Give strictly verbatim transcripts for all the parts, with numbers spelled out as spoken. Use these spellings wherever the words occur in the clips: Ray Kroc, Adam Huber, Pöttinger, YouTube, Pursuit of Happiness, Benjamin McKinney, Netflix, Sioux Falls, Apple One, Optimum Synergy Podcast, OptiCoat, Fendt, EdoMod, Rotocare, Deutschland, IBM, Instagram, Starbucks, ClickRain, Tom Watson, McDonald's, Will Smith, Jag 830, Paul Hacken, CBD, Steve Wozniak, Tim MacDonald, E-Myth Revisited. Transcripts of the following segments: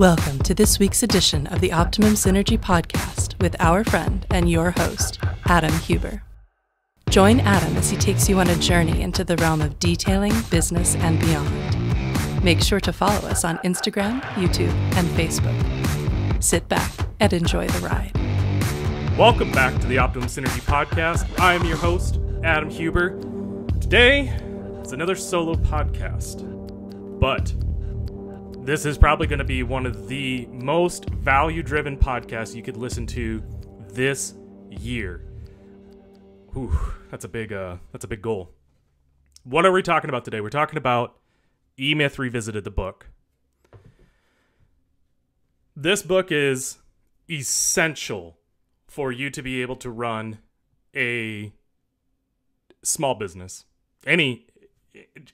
Welcome to this week's edition of the Optimum Synergy Podcast with our friend and your host, Adam Huber. Join Adam as he takes you on a journey into the realm of detailing, business, and beyond. Make sure to follow us on Instagram, YouTube, and Facebook. Sit back and enjoy the ride. Welcome back to the Optimum Synergy Podcast. I am your host, Adam Huber. Today, it's another solo podcast, but this is probably going to be one of the most value-driven podcasts you could listen to this year. Ooh, that's a big, uh, that's a big goal. What are we talking about today? We're talking about E-Myth Revisited, the book. This book is essential for you to be able to run a small business, any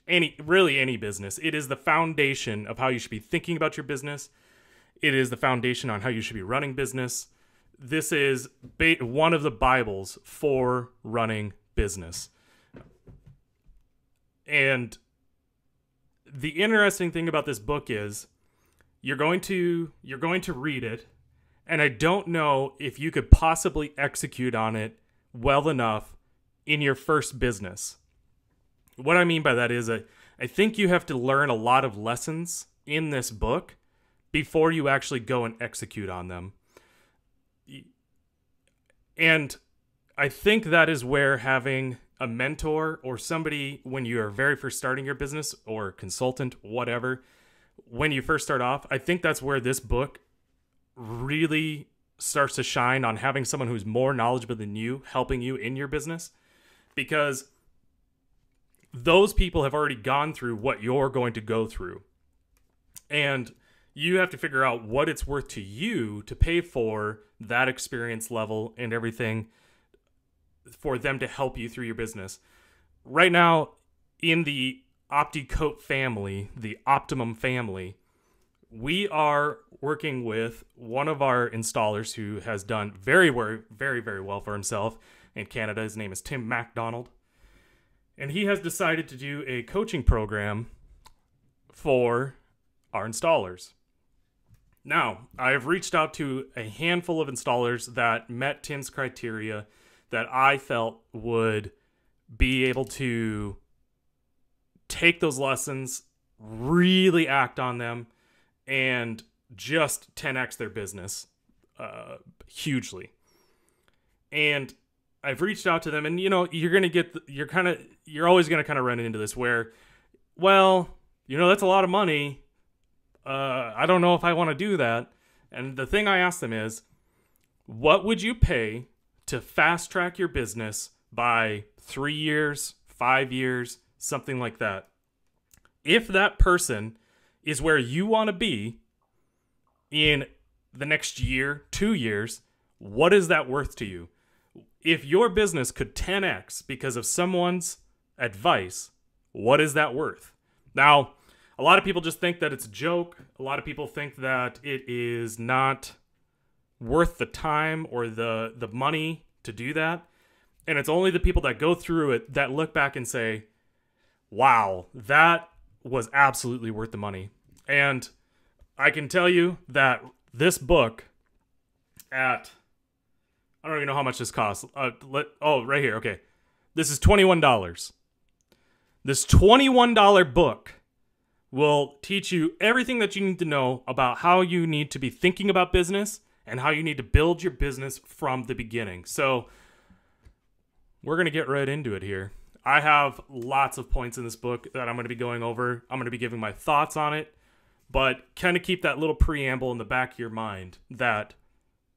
any really any business. It is the foundation of how you should be thinking about your business. It is the foundation on how you should be running business. This is ba one of the Bibles for running business. And the interesting thing about this book is you're going to you're going to read it, and I don't know if you could possibly execute on it well enough in your first business. What I mean by that is I, I think you have to learn a lot of lessons in this book before you actually go and execute on them. And I think that is where having a mentor or somebody when you are very first starting your business, or consultant, whatever, when you first start off, I think that's where this book really starts to shine, on having someone who's more knowledgeable than you helping you in your business, because those people have already gone through what you're going to go through, and you have to figure out what it's worth to you to pay for that experience level and everything for them to help you through your business. Right now in the OptiCoat family, the Optimum family, we are working with one of our installers who has done very, very, very well for himself in Canada. His name is Tim MacDonald. And he has decided to do a coaching program for our installers. Now, I have reached out to a handful of installers that met Tim's criteria that I felt would be able to take those lessons, really act on them, and just ten X their business uh, hugely. And I've reached out to them, and you know, you're going to get, the, you're kind of, you're always going to kind of run into this where, well, you know, that's a lot of money. Uh, I don't know if I want to do that. And the thing I asked them is, what would you pay to fast track your business by three years, five years, something like that? If that person is where you want to be in the next year, two years, what is that worth to you? If your business could ten X because of someone's advice, what is that worth? Now, a lot of people just think that it's a joke. A lot of people think that it is not worth the time or the, the money to do that. And it's only the people that go through it that look back and say, wow, that was absolutely worth the money. And I can tell you that this book at... I don't even know how much this costs. Uh, let, oh, right here. Okay. This is twenty-one dollars. This twenty-one dollar book will teach you everything that you need to know about how you need to be thinking about business and how you need to build your business from the beginning. So we're going to get right into it here. I have lots of points in this book that I'm going to be going over. I'm going to be giving my thoughts on it, but kind of keep that little preamble in the back of your mind that,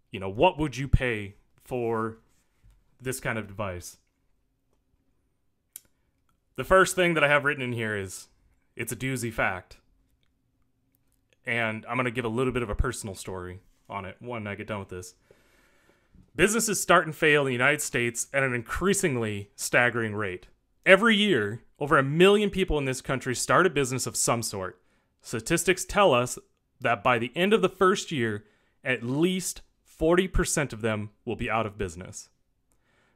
you know, what would you pay for this kind of device? The first thing that I have written in here is it's a doozy fact. And I'm going to give a little bit of a personal story on it when I get done with this. Businesses start and fail in the United States at an increasingly staggering rate. Every year, over a million people in this country start a business of some sort. Statistics tell us that by the end of the first year, at least forty percent of them will be out of business.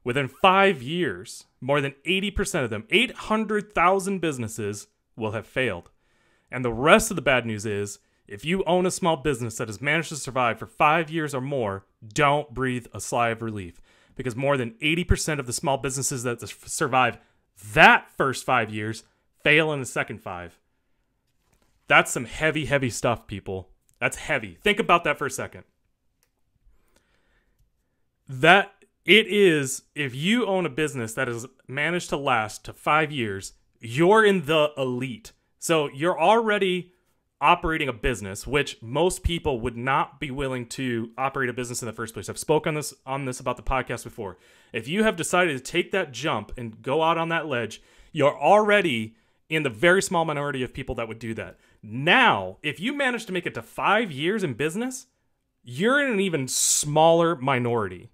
Within five years, more than eighty percent of them, eight hundred thousand businesses, will have failed. And the rest of the bad news is If you own a small business that has managed to survive for five years or more, don't breathe a sigh of relief, because more than eighty percent of the small businesses that survive that first five years fail in the second five. That's some heavy, heavy stuff, people. That's heavy. Think about that for a second. That it is, if you own a business that has managed to last to five years, you're in the elite. So you're already operating a business, which most people would not be willing to operate a business in the first place. I've spoken on this, on this about the podcast before. If you have decided to take that jump and go out on that ledge, you're already in the very small minority of people that would do that. Now, if you manage to make it to five years in business, you're in an even smaller minority.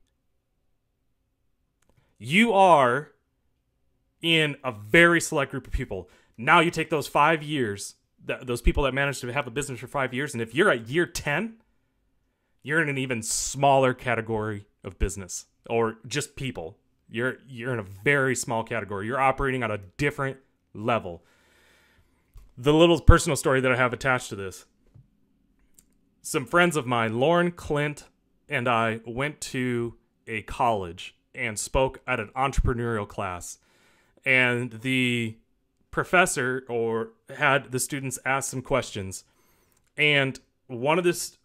You are in a very select group of people. Now you take those five years, th those people that managed to have a business for five years, and if you're at year ten, you're in an even smaller category of business or just people. You're, you're in a very small category. You're operating on a different level. The little personal story that I have attached to this. Some friends of mine, Lauren, Clint, and I went to a college and spoke at an entrepreneurial class. And the professor or had the students ask some questions. And one of this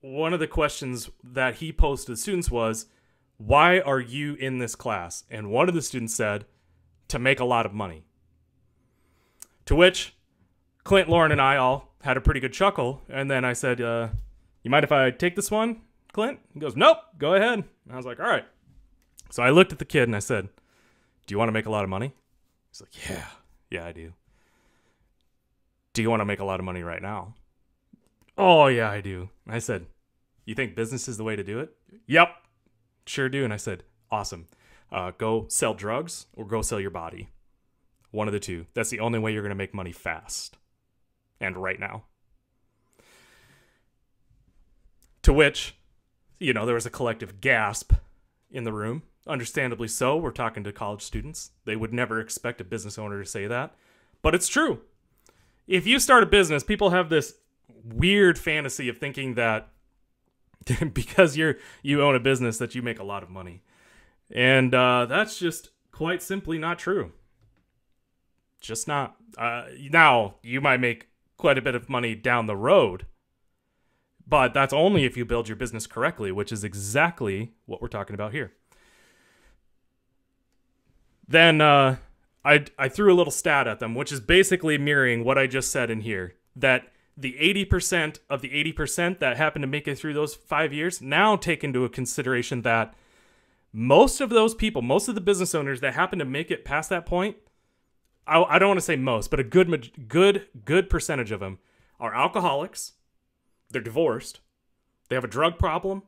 one of the questions that he posed to the students was, "Why are you in this class?" And one of the students said, "To make a lot of money." To which Clint, Lauren, and I all had a pretty good chuckle. And then I said, uh, "You mind if I take this one, Clint?" He goes, "Nope, go ahead." And I was like, "All right." So I looked at the kid and I said, "Do you want to make a lot of money?" He's like, "Yeah, yeah, I do." "Do you want to make a lot of money right now?" "Oh, yeah, I do." And I said, "You think business is the way to do it?" "Yep, sure do." And I said, "Awesome. Uh, go sell drugs or go sell your body. One of the two. That's the only way you're going to make money fast. And right now." To which, you know, there was a collective gasp in the room. Understandably so. We're talking to college students. They would never expect a business owner to say that. But it's true. If you start a business, people have this weird fantasy of thinking that because you're you own a business that you make a lot of money. And uh, that's just quite simply not true. Just not. Uh, now, you might make quite a bit of money down the road, but that's only if you build your business correctly, which is exactly what we're talking about here. Then uh, I, I threw a little stat at them, which is basically mirroring what I just said in here, that the eighty percent of the eighty percent that happened to make it through those five years now take into consideration that most of those people, most of the business owners that happen to make it past that point, I, I don't want to say most, but a good, good, good percentage of them are alcoholics, they're divorced, they have a drug problem,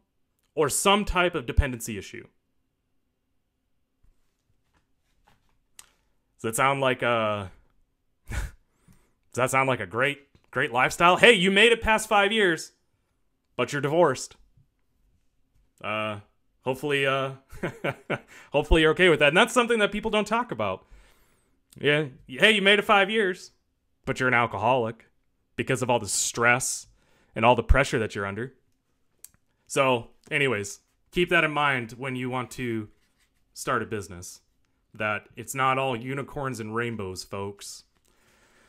or some type of dependency issue. Does that sound like a, does that sound like a great, great lifestyle? Hey, you made it past five years, but you're divorced. Uh, hopefully, uh, hopefully you're okay with that. And that's something that people don't talk about. Yeah. Hey, you made it five years, but you're an alcoholic because of all the stress and all the pressure that you're under. So anyways, keep that in mind when you want to start a business, that it's not all unicorns and rainbows, folks.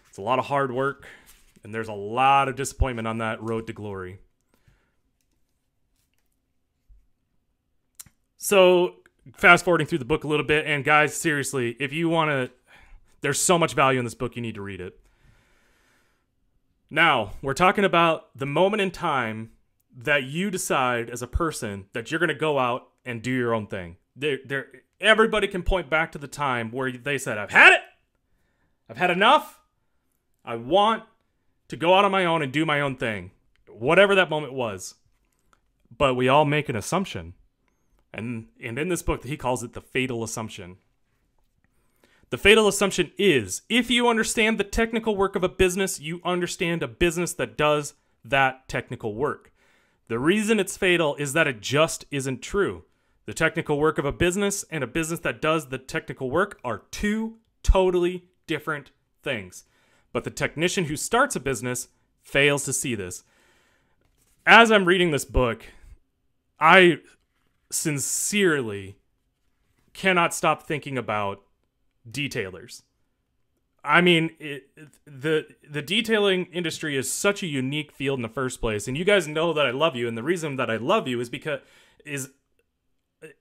It's a lot of hard work, and there's a lot of disappointment on that road to glory. So fast forwarding through the book a little bit, and guys, seriously, if you want to, there's so much value in this book, you need to read it. Now, we're talking about the moment in time that you decide as a person that you're going to go out and do your own thing. There, there, everybody can point back to the time where they said, "I've had it. I've had enough. I want to go out on my own and do my own thing." Whatever that moment was. But we all make an assumption. And, and in this book, he calls it the fatal assumption. The fatal assumption is, if you understand the technical work of a business, you understand a business that does that technical work. The reason it's fatal is that it just isn't true. The technical work of a business and a business that does the technical work are two totally different things. But the technician who starts a business fails to see this. as I'm reading this book, I sincerely cannot stop thinking about detailers. I mean, it, the the detailing industry is such a unique field in the first place, and you guys know that I love you, and the reason that I love you is because is,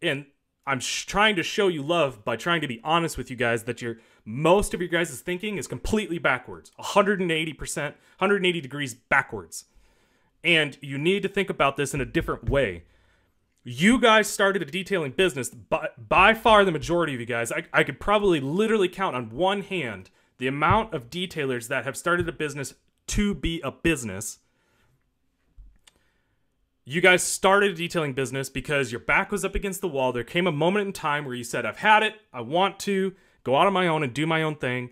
and I'm sh trying to show you love by trying to be honest with you guys that your most of your guys' thinking is completely backwards, one hundred eighty percent, one hundred eighty degrees backwards, and you need to think about this in a different way. You guys started a detailing business, but by far the majority of you guys, I, I could probably literally count on one hand the amount of detailers that have started a business to be a business. You guys started a detailing business because your back was up against the wall. There came a moment in time where you said, I've had it. I want to go out on my own and do my own thing.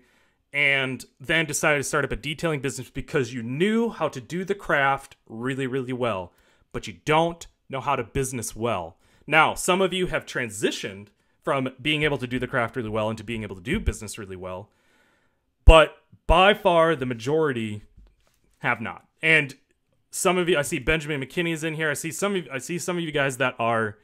And then decided to start up a detailing business because you knew how to do the craft really, really well, but you don't know how to business well. Now, some of you have transitioned from being able to do the craft really well into being able to do business really well, but by far the majority have not. And some of you, I see Benjamin McKinney is in here. I see some of, I see some of you guys that are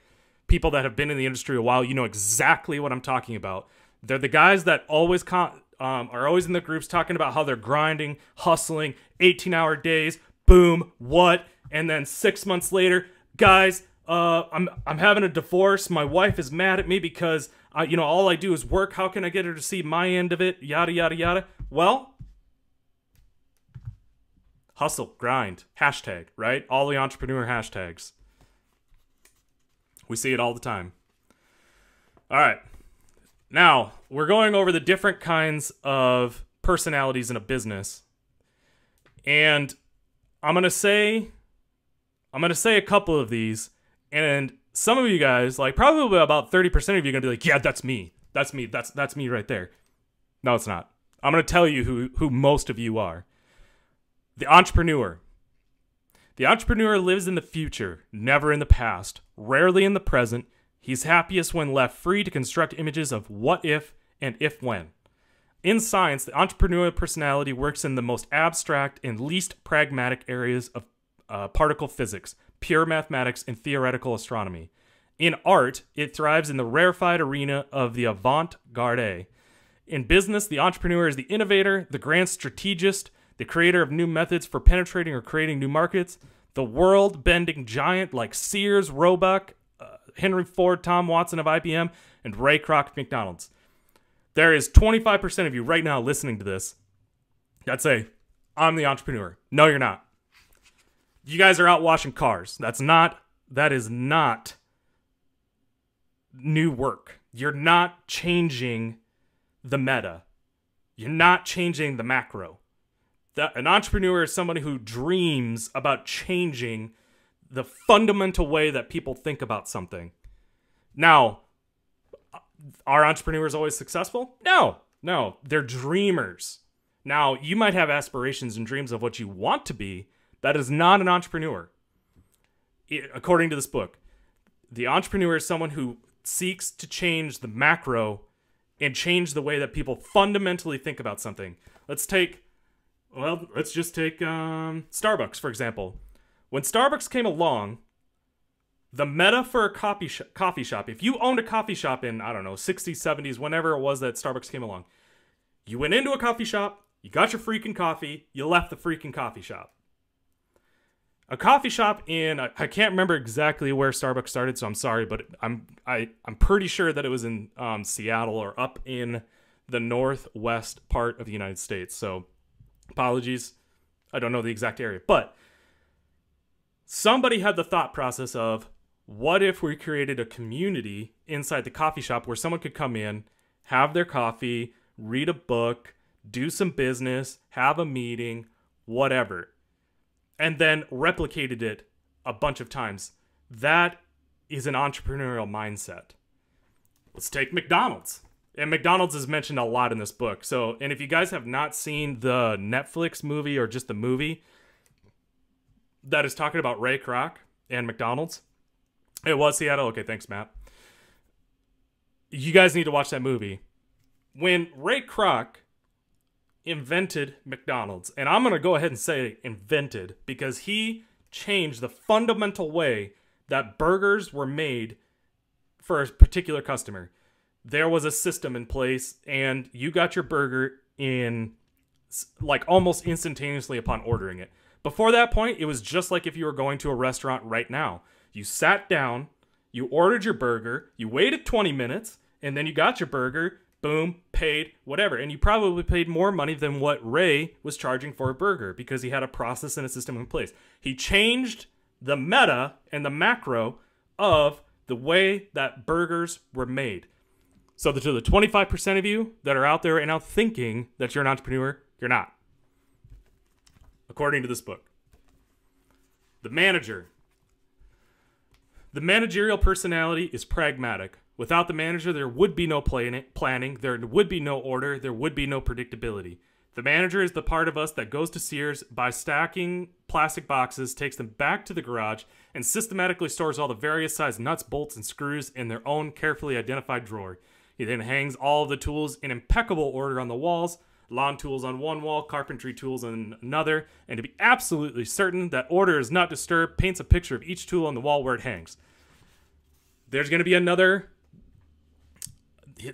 people that have been in the industry a while. You know exactly what I'm talking about. They're the guys that always con um, are always in the groups talking about how they're grinding, hustling, eighteen hour days, boom, what? And then six months later, guys, uh, I'm, I'm having a divorce. My wife is mad at me because, uh, you know, all I do is work. How can I get her to see my end of it? Yada, yada, yada. Well, hustle, grind, hashtag, right? All the entrepreneur hashtags. We see it all the time. All right. Now, we're going over the different kinds of personalities in a business. And I'm going to say... I'm going to say a couple of these, and some of you guys, like probably about thirty percent of you are going to be like, yeah, that's me. That's me. That's that's me right there. No, it's not. I'm going to tell you who, who most of you are. The entrepreneur. The entrepreneur lives in the future, never in the past, rarely in the present. He's happiest when left free to construct images of what if and if when. In science, the entrepreneurial personality works in the most abstract and least pragmatic areas of Uh, particle physics, pure mathematics, and theoretical astronomy. In art, it thrives in the rarefied arena of the avant-garde. In business, the entrepreneur is the innovator, the grand strategist, the creator of new methods for penetrating or creating new markets, the world-bending giant like Sears, Roebuck, uh, Henry Ford, Tom Watson of I B M, and Ray Kroc of McDonald's. There is twenty-five percent of you right now listening to this that say, I'm the entrepreneur. No, you're not. You guys are out washing cars. That's not, that is not new work. You're not changing the meta. You're not changing the macro. The, an entrepreneur is somebody who dreams about changing the fundamental way that people think about something. Now, are entrepreneurs always successful? No, no, they're dreamers. Now, you might have aspirations and dreams of what you want to be. That is not an entrepreneur. It, according to this book, the entrepreneur is someone who seeks to change the macro and change the way that people fundamentally think about something. Let's take, well, let's just take um, Starbucks, for example. When Starbucks came along, the meta for a coffee sh coffee shop, if you owned a coffee shop in, I don't know, sixties, seventies, whenever it was that Starbucks came along, you went into a coffee shop, you got your freaking coffee, you left the freaking coffee shop. A coffee shop in, I can't remember exactly where Starbucks started, so I'm sorry, but I'm I, I'm pretty sure that it was in um, Seattle or up in the northwest part of the United States. So apologies, I don't know the exact area. But somebody had the thought process of, what if we created a community inside the coffee shop where someone could come in, have their coffee, read a book, do some business, have a meeting, whatever. And then replicated it a bunch of times. That is an entrepreneurial mindset. Let's take McDonald's. And McDonald's is mentioned a lot in this book. So, and if you guys have not seen the Netflix movie or just the movie that is talking about Ray Kroc and McDonald's, it was Seattle. Okay, thanks, Matt. You guys need to watch that movie. When Ray Kroc invented McDonald's, and I'm going to go ahead and say invented because he change the fundamental way that burgers were made for a particular customer. There was a system in place, and you got your burger in like almost instantaneously upon ordering it. Before that point, it was just like if you were going to a restaurant right now. You sat down, you ordered your burger, you waited twenty minutes, and then you got your burger, boom, paid, whatever. And you probably paid more money than what Ray was charging for a burger because he had a process and a system in place. He changed the meta and the macro of the way that burgers were made. So to the twenty-five percent of you that are out there right now thinking that you're an entrepreneur, you're not. According to this book. The manager. The managerial personality is pragmatic. Without the manager, there would be no planning. There would be no order. There would be no predictability. The manager is the part of us that goes to Sears, buys stacking plastic boxes, takes them back to the garage, and systematically stores all the various size nuts, bolts, and screws in their own carefully identified drawer. He then hangs all of the tools in impeccable order on the walls, lawn tools on one wall, carpentry tools on another, and to be absolutely certain that order is not disturbed, paints a picture of each tool on the wall where it hangs. There's going to be another...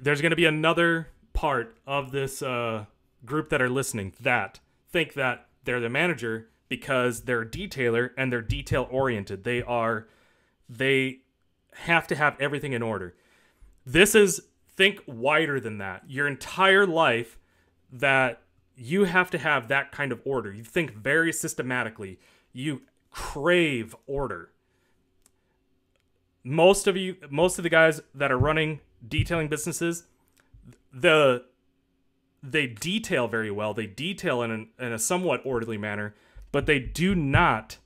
There's going to be another part of this uh, group that are listening that think that they're the manager because they're a detailer and they're detail-oriented. They are, they have to have everything in order. This is, think wider than that. Your entire life that you have to have that kind of order. You think very systematically. You crave order. Most of you, most of the guys that are running detailing businesses, the they detail very well. They detail in, an, in a somewhat orderly manner, but they do not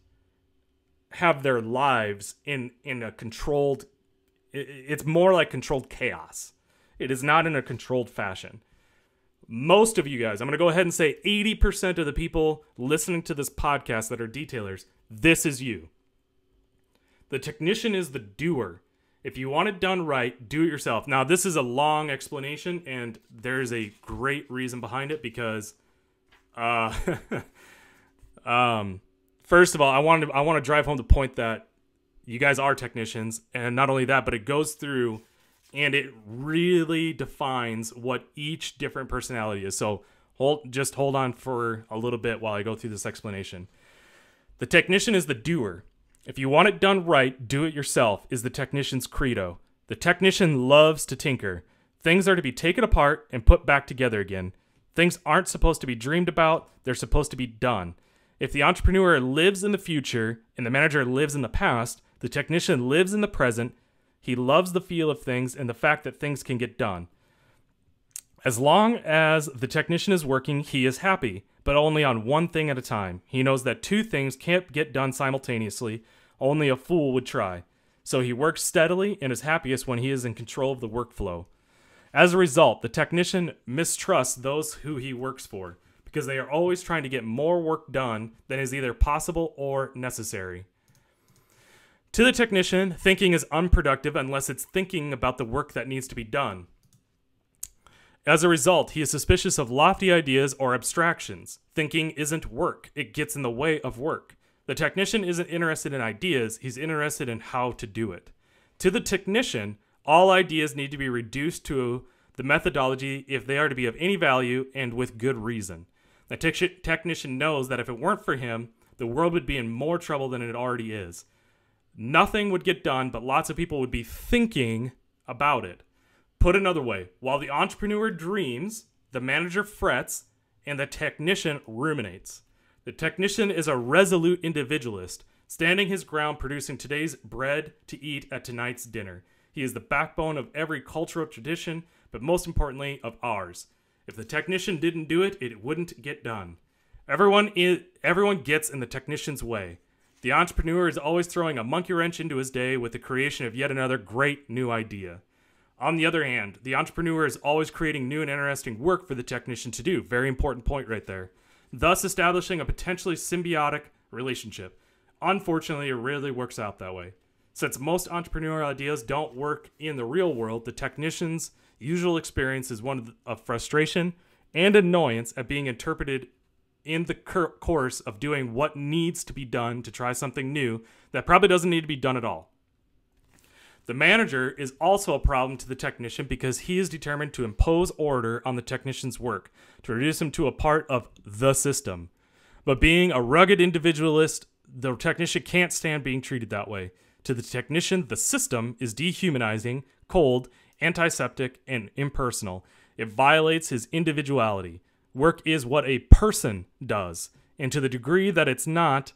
have their lives in in a controlled. It's more like controlled chaos. It is not in a controlled fashion. Most of you guys, I'm going to go ahead and say eighty percent of the people listening to this podcast that are detailers, this is you. The technician is the doer. If you want it done right, do it yourself. Now, this is a long explanation, and there's a great reason behind it because, uh, um, first of all, I wanted to, I want to drive home the point that you guys are technicians, and not only that, but it goes through, and it really defines what each different personality is. So hold, just hold on for a little bit while I go through this explanation. The technician is the doer. If you want it done right, do it yourself, is the technician's credo. The technician loves to tinker. Things are to be taken apart and put back together again. Things aren't supposed to be dreamed about, they're supposed to be done. If the entrepreneur lives in the future and the manager lives in the past, the technician lives in the present. He loves the feel of things and the fact that things can get done. As long as the technician is working, he is happy, but only on one thing at a time. He knows that two things can't get done simultaneously. Only a fool would try. So he works steadily and is happiest when he is in control of the workflow. As a result, the technician mistrusts those who he works for because they are always trying to get more work done than is either possible or necessary. To the technician, thinking is unproductive unless it's thinking about the work that needs to be done. As a result, he is suspicious of lofty ideas or abstractions. Thinking isn't work. It gets in the way of work. The technician isn't interested in ideas. He's interested in how to do it. To the technician, all ideas need to be reduced to the methodology if they are to be of any value and with good reason. The te- technician knows that if it weren't for him, the world would be in more trouble than it already is. Nothing would get done, but lots of people would be thinking about it. Put another way, while the entrepreneur dreams, the manager frets, and the technician ruminates. The technician is a resolute individualist, standing his ground, producing today's bread to eat at tonight's dinner. He is the backbone of every cultural tradition, but most importantly, of ours. If the technician didn't do it, it wouldn't get done. Everyone is, everyone gets in the technician's way. The entrepreneur is always throwing a monkey wrench into his day with the creation of yet another great new idea. On the other hand, the entrepreneur is always creating new and interesting work for the technician to do. Very important point right there. Thus establishing a potentially symbiotic relationship. Unfortunately, it rarely works out that way. Since most entrepreneurial ideas don't work in the real world, the technician's usual experience is one of frustration and annoyance at being interpreted in the course of doing what needs to be done to try something new that probably doesn't need to be done at all. The manager is also a problem to the technician because he is determined to impose order on the technician's work to reduce him to a part of the system. But being a rugged individualist, the technician can't stand being treated that way. To the technician, the system is dehumanizing, cold, antiseptic, and impersonal. It violates his individuality. Work is what a person does, and to the degree that it's not,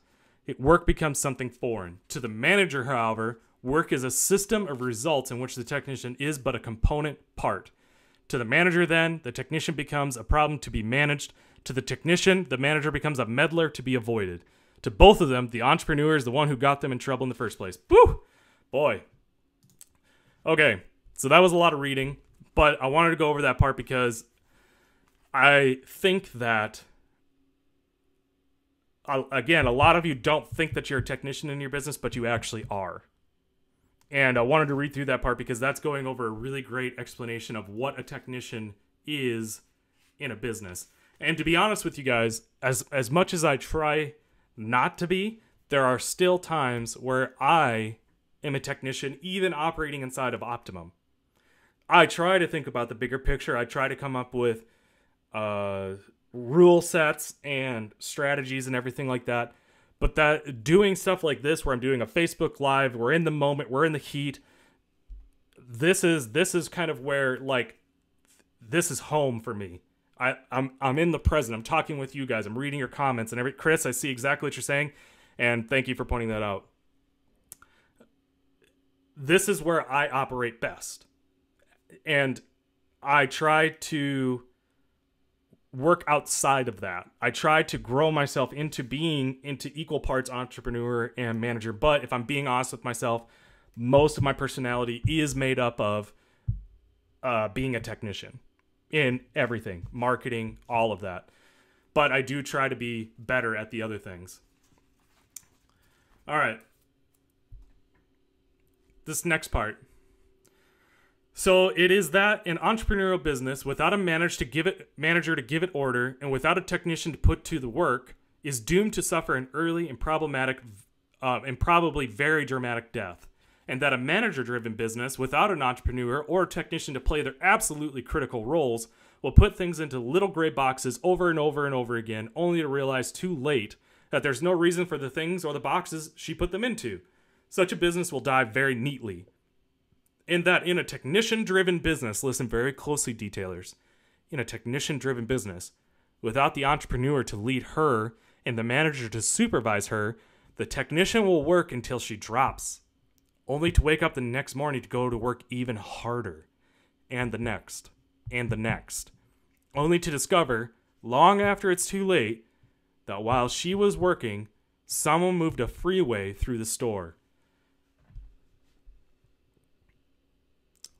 it, work becomes something foreign. To the manager, however, work is a system of results in which the technician is but a component part. To the manager, then, the technician becomes a problem to be managed. To the technician, the manager becomes a meddler to be avoided. To both of them, the entrepreneur is the one who got them in trouble in the first place. Woo! Boy. Okay, so that was a lot of reading, but I wanted to go over that part because I think that, again, a lot of you don't think that you're a technician in your business, but you actually are. And I wanted to read through that part because that's going over a really great explanation of what a technician is in a business. And to be honest with you guys, as, as much as I try not to be, there are still times where I am a technician, even operating inside of Optimum. I try to think about the bigger picture. I try to come up with uh, rule sets and strategies and everything like that. But that doing stuff like this, where I'm doing a Facebook Live, we're in the moment, we're in the heat. This is this is kind of where, like, this is home for me. I, I'm I'm in the present. I'm talking with you guys. I'm reading your comments and every Chris. I see exactly what you're saying, and thank you for pointing that out. This is where I operate best, and I try to work outside of that. I try to grow myself into being into equal parts entrepreneur and manager. But if I'm being honest with myself, most of my personality is made up of uh, being a technician in everything, marketing, all of that. But I do try to be better at the other things. All right. This next part. So it is that an entrepreneurial business without a manager to give it manager to give it order and without a technician to put to the work is doomed to suffer an early and problematic uh, and probably very dramatic death. And that a manager-driven business without an entrepreneur or a technician to play their absolutely critical roles will put things into little gray boxes over and over and over again, only to realize too late that there's no reason for the things or the boxes she put them into. Such a business will die very neatly. In that in a technician-driven business, listen very closely, detailers, in a technician-driven business, without the entrepreneur to lead her and the manager to supervise her, the technician will work until she drops, only to wake up the next morning to go to work even harder, and the next, and the next, only to discover, long after it's too late, that while she was working, someone moved a freeway through the store.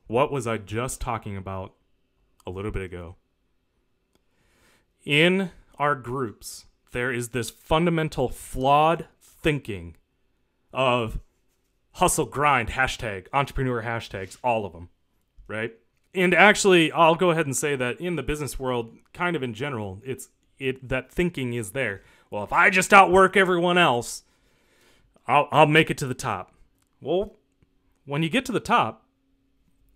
What was I just talking about a little bit ago? In our groups, there is this fundamental flawed thinking of hustle, grind, hashtag, entrepreneur hashtags, all of them, right? And actually, I'll go ahead and say that in the business world, kind of in general, it's it that thinking is there. Well, if I just outwork everyone else, I'll, I'll make it to the top. Well, when you get to the top,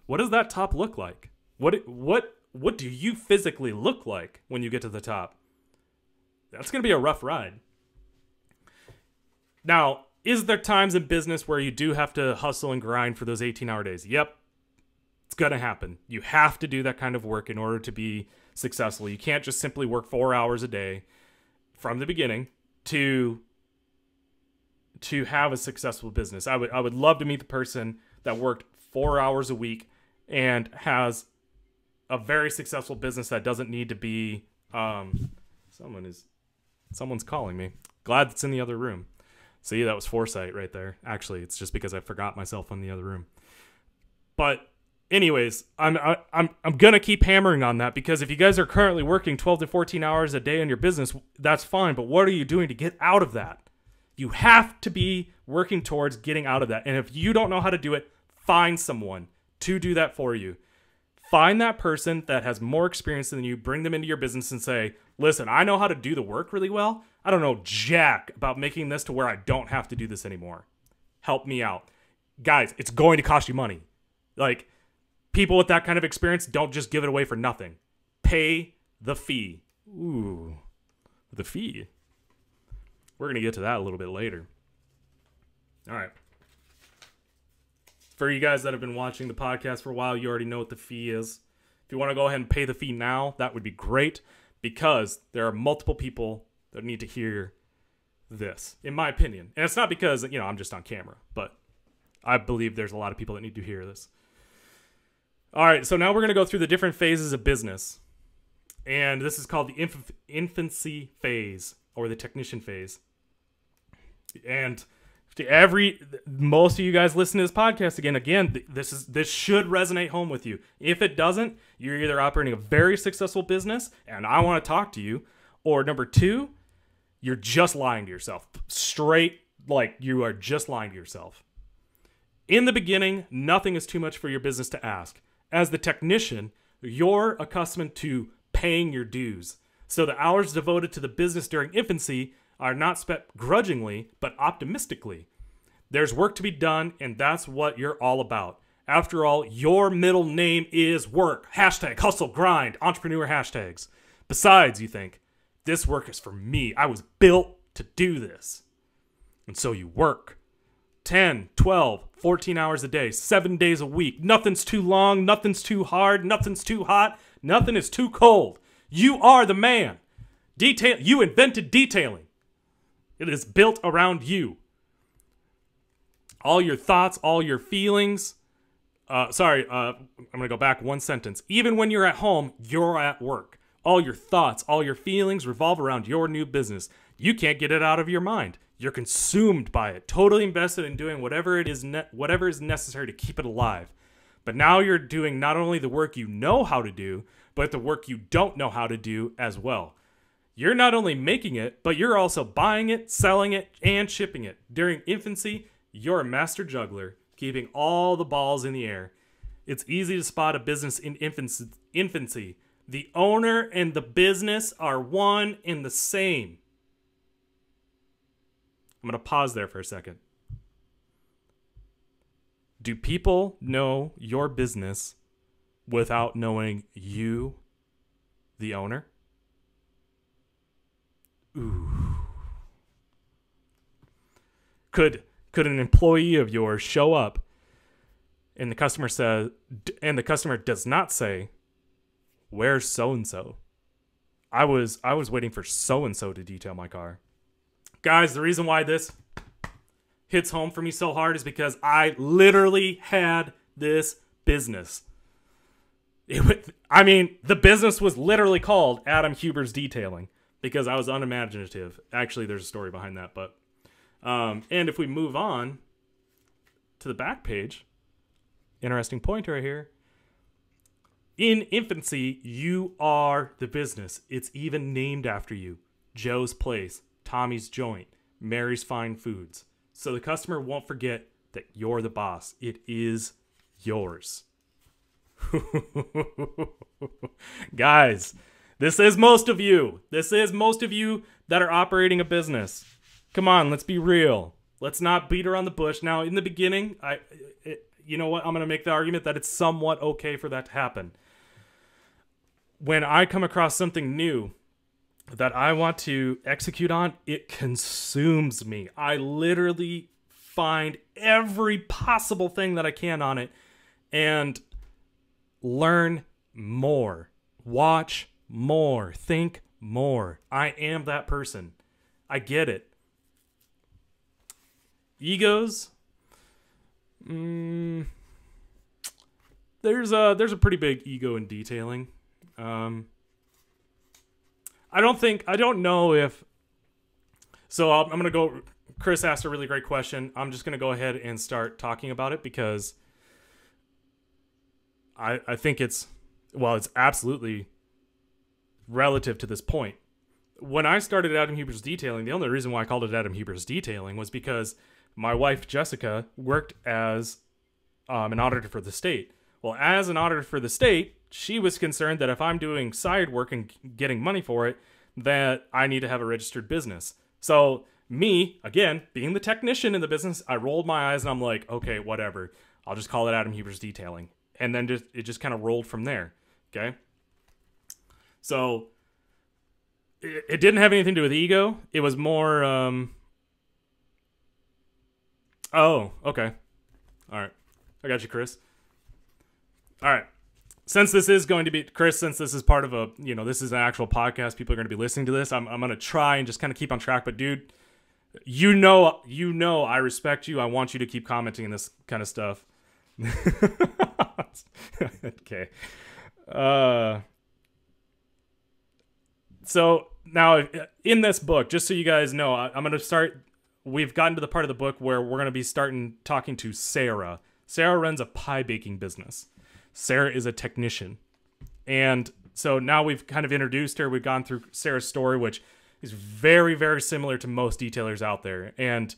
what does that top look like? What what what do you physically look like when you get to the top? That's going to be a rough ride. Now, is there times in business where you do have to hustle and grind for those eighteen-hour days? Yep. It's going to happen. You have to do that kind of work in order to be successful. You can't just simply work four hours a day from the beginning to to have a successful business. I would I would love to meet the person that worked four hours a week and has a very successful business that doesn't need to be, um, someone is, someone's calling me. Glad that's in the other room. See, that was foresight right there. Actually, it's just because I forgot myself in the other room. But anyways, I'm, I, I'm, I'm going to keep hammering on that because if you guys are currently working twelve to fourteen hours a day in your business, that's fine. But what are you doing to get out of that? You have to be working towards getting out of that. And if you don't know how to do it, find someone to do that for you. Find that person that has more experience than you, bring them into your business and say, listen, I know how to do the work really well. I don't know jack about making this to where I don't have to do this anymore. Help me out. Guys, it's going to cost you money. Like, people with that kind of experience don't just give it away for nothing. Pay the fee. Ooh, the fee. We're going to get to that a little bit later. All right. For you guys that have been watching the podcast for a while, you already know what the fee is. If you want to go ahead and pay the fee now, that would be great, because there are multiple people that need to hear this, in my opinion. And it's not because, you know, I'm just on camera, but I believe there's a lot of people that need to hear this. All right, so now we're going to go through the different phases of business. And this is called the inf- infancy phase, or the technician phase. And to every, most of you guys listen to this podcast, again, again, this is this should resonate home with you. If it doesn't, you're either operating a very successful business, and I want to talk to you, or number two, you're just lying to yourself. Straight, like, you are just lying to yourself. In the beginning, nothing is too much for your business to ask. As the technician, you're accustomed to paying your dues. So the hours devoted to the business during infancy are not spent grudgingly, but optimistically. There's work to be done, and that's what you're all about. After all, your middle name is work. Hashtag hustle, grind, entrepreneur hashtags. Besides, you think, this work is for me. I was built to do this. And so you work ten, twelve, fourteen hours a day, seven days a week. Nothing's too long, nothing's too hard, nothing's too hot, nothing is too cold. You are the man. Detail. You invented detailing. It is built around you. All your thoughts, all your feelings. Uh, sorry, uh, I'm going to go back one sentence. Even when you're at home, you're at work. All your thoughts, all your feelings revolve around your new business. You can't get it out of your mind. You're consumed by it, totally invested in doing whatever it is, ne- whatever is necessary to keep it alive. But now you're doing not only the work you know how to do, but the work you don't know how to do as well. You're not only making it, but you're also buying it, selling it, and shipping it. During infancy, you're a master juggler, keeping all the balls in the air. It's easy to spot a business in infancy. The owner and the business are one and the same. I'm going to pause there for a second. Do people know your business without knowing you, the owner? Ooh. Could could an employee of yours show up, and the customer says, and the customer does not say, "Where's so and so? I was I was waiting for so and so to detail my car." Guys, the reason why this hits home for me so hard is because I literally had this business. It was, I mean, the business was literally called Adam Huber's Detailing, because I was unimaginative. Actually, there's a story behind that. But um, and if we move on to the back page, interesting point right here. In infancy, you are the business. It's even named after you. Joe's Place, Tommy's Joint, Mary's Fine Foods. So the customer won't forget that you're the boss. It is yours. Guys, this is most of you. This is most of you that are operating a business. Come on, let's be real. Let's not beat around the bush. Now, in the beginning, I, it, you know what? I'm going to make the argument that it's somewhat okay for that to happen. When I come across something new that I want to execute on, it consumes me. I literally find every possible thing that I can on it and learn more. Watch more, think more. I am that person. I get it. Egos. Mm, there's a there's a pretty big ego in detailing. Um, I don't think I don't know if. So I'm gonna go. Chris asked a really great question. I'm just gonna go ahead and start talking about it because I I think it's well it's absolutely relative to this point. When I started Adam Huber's Detailing, the only reason why I called it Adam Huber's Detailing was because my wife, Jessica, worked as um, an auditor for the state. Well, as an auditor for the state, she was concerned that if I'm doing side work and getting money for it, that I need to have a registered business. So me, again, being the technician in the business, I rolled my eyes and I'm like, okay, whatever. I'll just call it Adam Huber's Detailing. And then just, it just kind of rolled from there. Okay. So it, it didn't have anything to do with ego. It was more, um, oh, okay. All right. I got you, Chris. All right. Since this is going to be, Chris, since this is part of a, you know, this is an actual podcast, people are going to be listening to this. I'm, I'm going to try and just kind of keep on track. But dude, you know, you know, I respect you. I want you to keep commenting on this kind of stuff. Okay. Uh, so now in this book, just so you guys know, I, I'm going to start, we've gotten to the part of the book where we're going to be starting talking to Sarah. Sarah runs a pie baking business. Sarah is a technician. And so now we've kind of introduced her. We've gone through Sarah's story, which is very, very similar to most detailers out there. And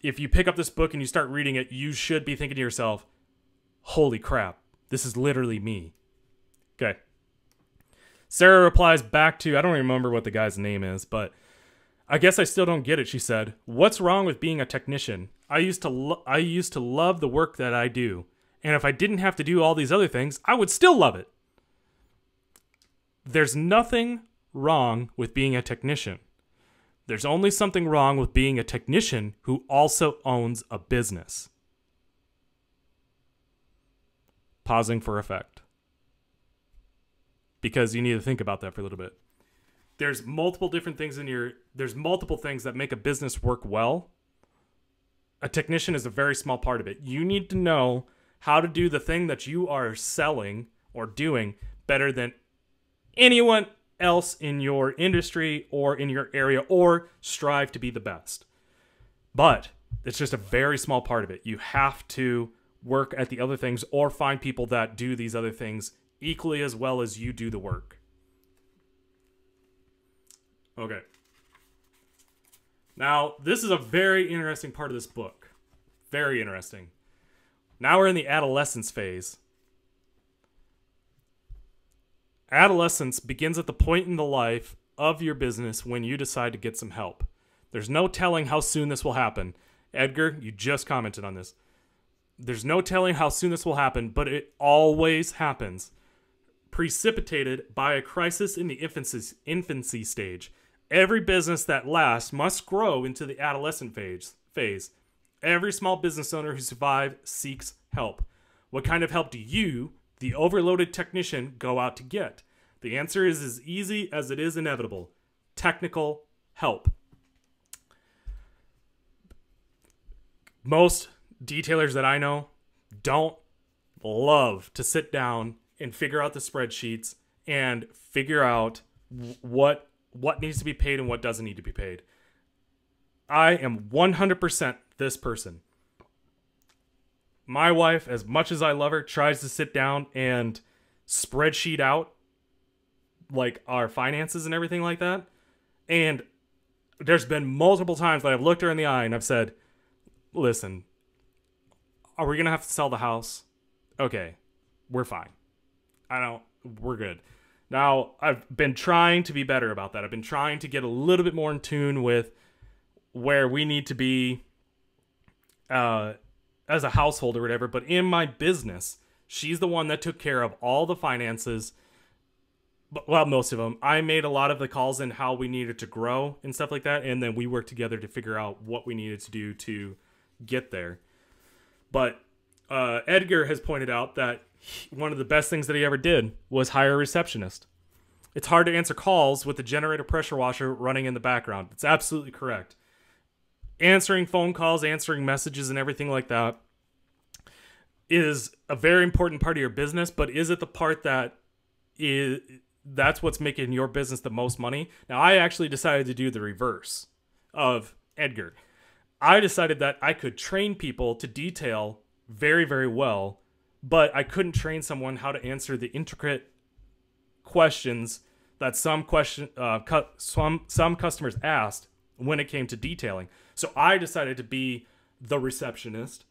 if you pick up this book and you start reading it, you should be thinking to yourself, holy crap, this is literally me. Okay. Sarah replies back to, I don't remember what the guy's name is, but I guess I still don't get it, she said. What's wrong with being a technician? I used to lo- I used to love the work that I do. And if I didn't have to do all these other things, I would still love it. There's nothing wrong with being a technician. There's only something wrong with being a technician who also owns a business. Pausing for effect. Because you need to think about that for a little bit. There's multiple different things in your, there's multiple things that make a business work well. A technician is a very small part of it. You need to know how to do the thing that you are selling or doing better than anyone else in your industry or in your area, or strive to be the best. But it's just a very small part of it. You have to work at the other things or find people that do these other things equally as well as you do the work. Okay. Now, this is a very interesting part of this book. Very interesting. Now we're in the adolescence phase. Adolescence begins at the point in the life of your business when you decide to get some help. There's no telling how soon this will happen. Edgar, you just commented on this. There's no telling how soon this will happen, but it always happens. Precipitated by a crisis in the infancy, infancy stage. Every business that lasts must grow into the adolescent phase. phase. Every small business owner who survives seeks help. What kind of help do you, the overloaded technician, go out to get? The answer is as easy as it is inevitable. Technical help. Most detailers that I know don't love to sit down and figure out the spreadsheets and figure out what what needs to be paid and what doesn't need to be paid. I am one hundred percent this person. My wife, as much as I love her, tries to sit down and spreadsheet out like our finances and everything like that. And there's been multiple times that I've looked her in the eye and I've said, listen, are we going to have to sell the house? Okay, we're fine. I don't, we're good. Now, I've been trying to be better about that. I've been trying to get a little bit more in tune with where we need to be uh, as a household or whatever. But in my business, she's the one that took care of all the finances. But, well, most of them. I made a lot of the calls in how we needed to grow and stuff like that. And then we worked together to figure out what we needed to do to get there. But uh, Edgar has pointed out that one of the best things that he ever did was hire a receptionist. It's hard to answer calls with the generator pressure washer running in the background. It's absolutely correct. Answering phone calls, answering messages and everything like that is a very important part of your business, but is it the part that is, that's what's making your business the most money? Now, I actually decided to do the reverse of Edgar. I decided that I could train people to detail very, very well, but I couldn't train someone how to answer the intricate questions that some question uh, cu some some customers asked when it came to detailing. So I decided to be the receptionist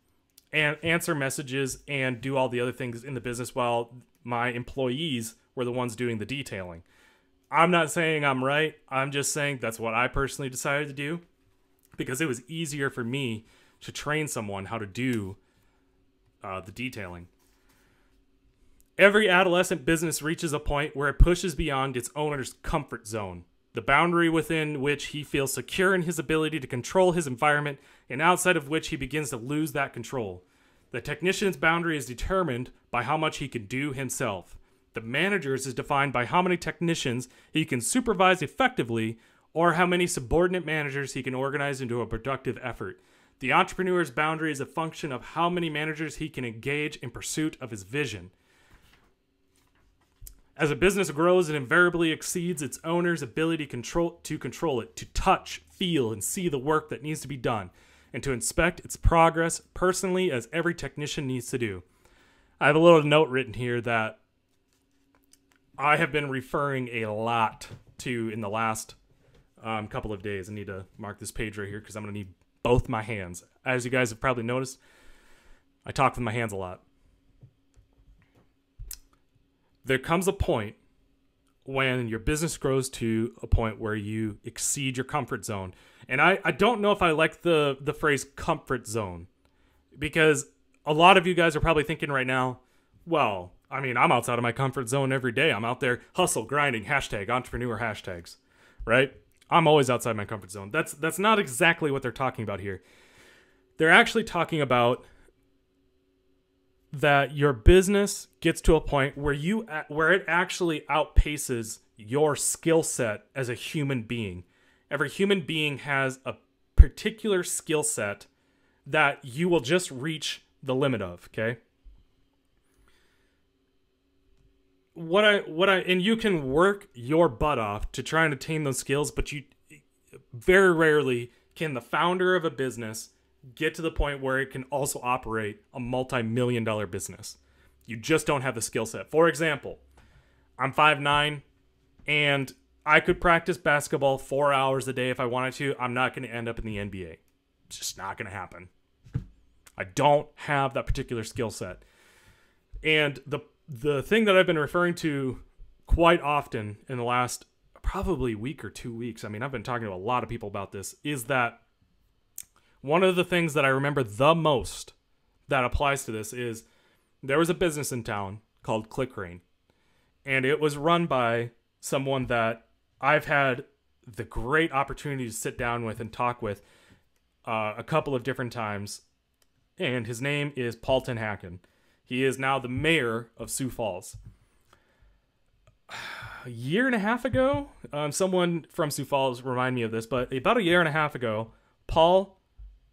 and answer messages and do all the other things in the business while my employees were the ones doing the detailing. I'm not saying I'm right. I'm just saying that's what I personally decided to do because it was easier for me to train someone how to do uh, the detailing. Every adolescent business reaches a point where it pushes beyond its owner's comfort zone, the boundary within which he feels secure in his ability to control his environment and outside of which he begins to lose that control. The technician's boundary is determined by how much he can do himself. The manager's is defined by how many technicians he can supervise effectively or how many subordinate managers he can organize into a productive effort. The entrepreneur's boundary is a function of how many managers he can engage in pursuit of his vision. As a business grows, it invariably exceeds its owner's ability control, to control it, to touch, feel, and see the work that needs to be done, and to inspect its progress personally as every technician needs to do. I have a little note written here that I have been referring a lot to in the last um, couple of days. I need to mark this page right here because I'm going to need both my hands. As you guys have probably noticed, I talk with my hands a lot. There comes a point when your business grows to a point where you exceed your comfort zone. And I, I don't know if I like the, the phrase comfort zone, because a lot of you guys are probably thinking right now, well, I mean, I'm outside of my comfort zone every day. I'm out there hustle, grinding, hashtag, entrepreneur hashtags, right? I'm always outside my comfort zone. That's, that's not exactly what they're talking about here. They're actually talking about that your business gets to a point where you where it actually outpaces your skill set as a human being. Every human being has a particular skill set that you will just reach the limit of, okay? What I what I and you can work your butt off to try and attain those skills, but you very rarely can the founder of a business get to the point where it can also operate a multi-million dollar business. You just don't have the skill set. For example, I'm five nine and I could practice basketball four hours a day if I wanted to. I'm not going to end up in the N B A. It's just not going to happen. I don't have that particular skill set. And the the thing that I've been referring to quite often in the last probably week or two weeks, I mean, I've been talking to a lot of people about this, is that one of the things that I remember the most that applies to this is there was a business in town called ClickRain, and it was run by someone that I've had the great opportunity to sit down with and talk with uh, a couple of different times. And his name is Paul Hacken. He is now the mayor of Sioux Falls. A year and a half ago, um, someone from Sioux Falls reminded me of this, but about a year and a half ago, Paul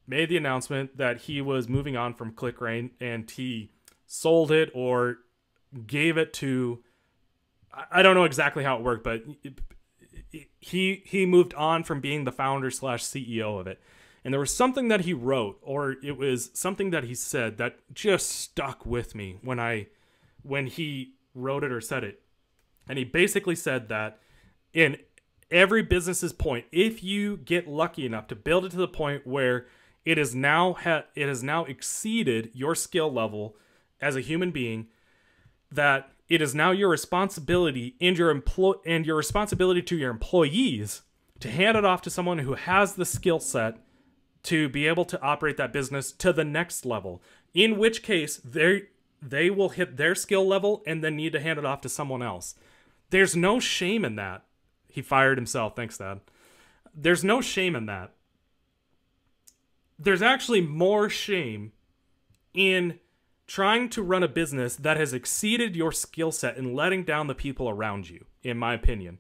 made the announcement that he was moving on from ClickRain, and he sold it or gave it to, I don't know exactly how it worked, but it, it, he he moved on from being the founder slash C E O of it. And there was something that he wrote, or it was something that he said that just stuck with me when I when he wrote it or said it. And he basically said that in every business's point, if you get lucky enough to build it to the point where It is now ha it has now exceeded your skill level as a human being, that it is now your responsibility and your employ and your responsibility to your employees to hand it off to someone who has the skill set to be able to operate that business to the next level. In which case, they they will hit their skill level and then need to hand it off to someone else. There's no shame in that. He fired himself. Thanks, Dad. There's no shame in that. There's actually more shame in trying to run a business that has exceeded your skill set and letting down the people around you, in my opinion.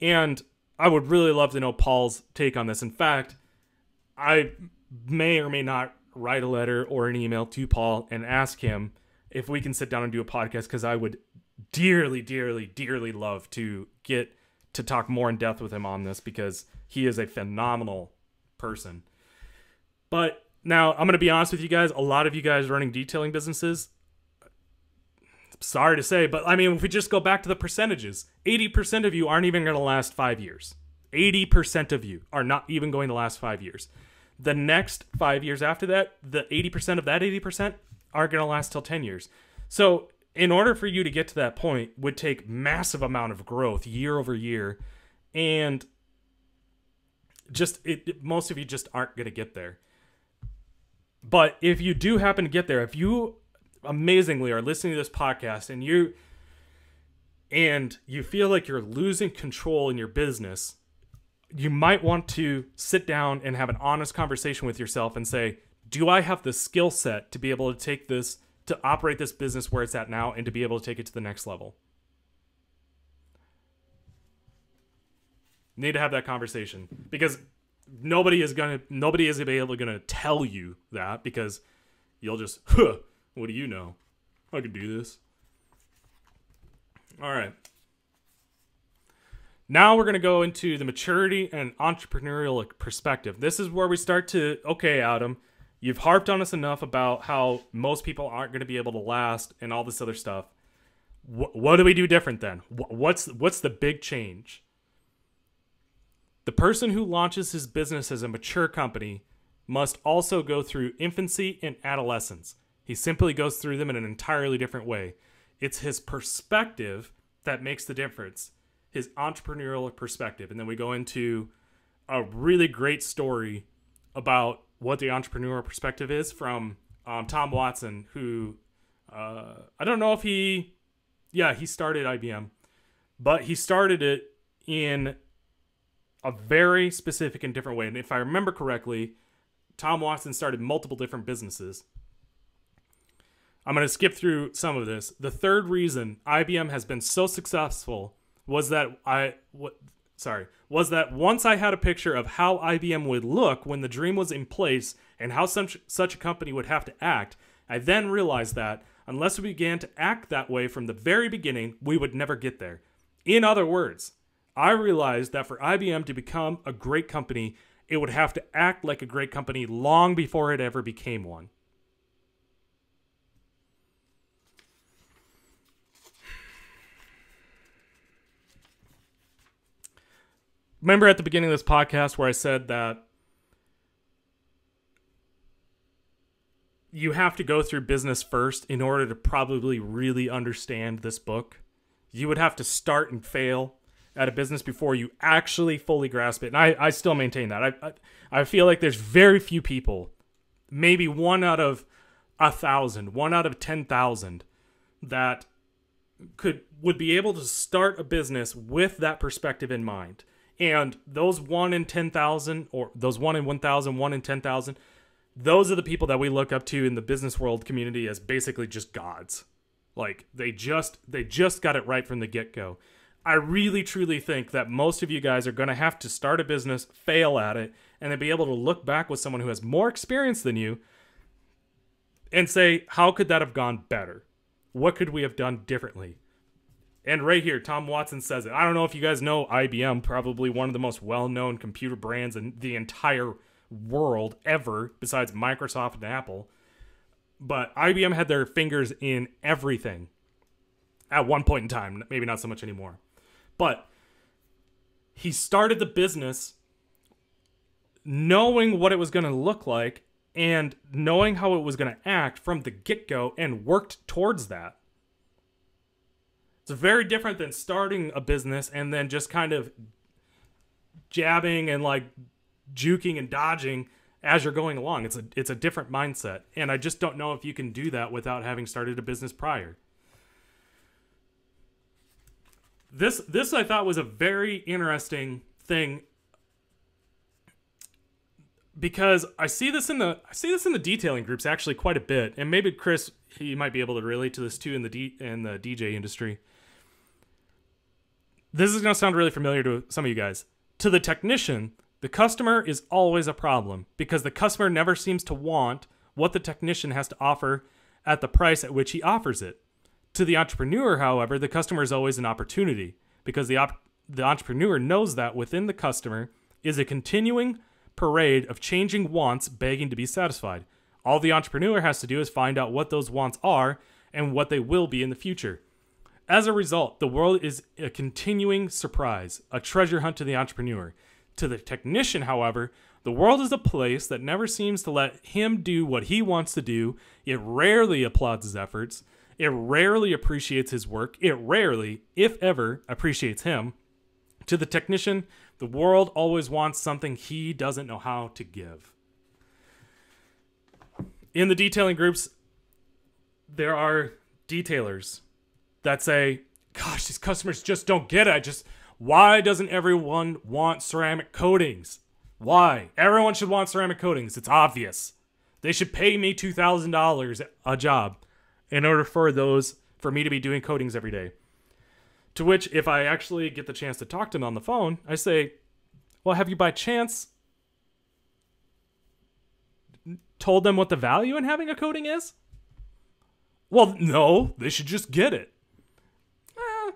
And I would really love to know Paul's take on this. In fact, I may or may not write a letter or an email to Paul and ask him if we can sit down and do a podcast, because I would dearly, dearly, dearly love to get to talk more in depth with him on this, because he is a phenomenal person. But now, I'm going to be honest with you guys. A lot of you guys running detailing businesses, sorry to say, but I mean, if we just go back to the percentages, eighty percent of you aren't even going to last five years. eighty percent of you are not even going to last five years. The next five years after that, the eighty percent of that eighty percent aren't going to last till ten years. So in order for you to get to that point would take massive amount of growth year over year. And just it, it, most of you just aren't going to get there. But if you do happen to get there, if you amazingly are listening to this podcast and you and you feel like you're losing control in your business, you might want to sit down and have an honest conversation with yourself and say, do I have the skill set to be able to take this, to operate this business where it's at now and to be able to take it to the next level? Need to have that conversation, because nobody is going to, nobody is going to be able to tell you that, because you'll just, huh, what do you know? I could do this. All right. Now we're going to go into the maturity and entrepreneurial perspective. This is where we start to, okay, Adam, you've harped on us enough about how most people aren't going to be able to last and all this other stuff. Wh what do we do different then? Wh what's, what's the big change? The person who launches his business as a mature company must also go through infancy and adolescence. He simply goes through them in an entirely different way. It's his perspective that makes the difference, his entrepreneurial perspective. And then we go into a really great story about what the entrepreneurial perspective is from um, Tom Watson, who uh, I don't know if he, yeah, he started I B M, but he started it in a very specific and different way. And if I remember correctly, Tom Watson started multiple different businesses. I'm going to skip through some of this. The third reason I B M has been so successful was that I, what, sorry, was that once I had a picture of how I B M would look when the dream was in place and how such, such a company would have to act, I then realized that unless we began to act that way from the very beginning, we would never get there. In other words, I realized that for I B M to become a great company, it would have to act like a great company long before it ever became one. Remember at the beginning of this podcast where I said that you have to go through business first in order to probably really understand this book? You would have to start and fail at a business before you actually fully grasp it. And I, I still maintain that. I, I I feel like there's very few people, maybe one out of a thousand, one out of ten thousand, that could would be able to start a business with that perspective in mind. And those one in ten thousand, or those one in one thousand, one in ten thousand, those are the people that we look up to in the business world community as basically just gods. Like they just, they just got it right from the get-go. I really, truly think that most of you guys are going to have to start a business, fail at it, and then be able to look back with someone who has more experience than you and say, how could that have gone better? What could we have done differently? And right here, Tom Watson says it. I don't know if you guys know I B M, probably one of the most well-known computer brands in the entire world ever, besides Microsoft and Apple. But I B M had their fingers in everything at one point in time, maybe not so much anymore. But he started the business knowing what it was going to look like and knowing how it was going to act from the get-go and worked towards that. It's very different than starting a business and then just kind of jabbing and like juking and dodging as you're going along. It's a, it's a different mindset. And I just don't know if you can do that without having started a business prior. This, this I thought was a very interesting thing, because I see this in the, I see this in the detailing groups actually quite a bit. And maybe Chris, he might be able to relate to this too in the D, in the D J industry. This is going to sound really familiar to some of you guys. To the technician, the customer is always a problem, because the customer never seems to want what the technician has to offer at the price at which he offers it. To the entrepreneur, however, the customer is always an opportunity, because the, op the entrepreneur knows that within the customer is a continuing parade of changing wants begging to be satisfied. All the entrepreneur has to do is find out what those wants are and what they will be in the future. As a result, the world is a continuing surprise, a treasure hunt to the entrepreneur. To the technician, however, the world is a place that never seems to let him do what he wants to do. It rarely applauds his efforts. It rarely appreciates his work. It rarely, if ever, appreciates him. To the technician, the world always wants something he doesn't know how to give. In the detailing groups, there are detailers that say, gosh, these customers just don't get it. I just, why doesn't everyone want ceramic coatings? Why? Everyone should want ceramic coatings. It's obvious. They should pay me two thousand dollars a job in order for those, for me to be doing coatings every day. To which, if I actually get the chance to talk to him on the phone, I say, well, have you by chance told them what the value in having a coating is? Well, no, they should just get it. Eh,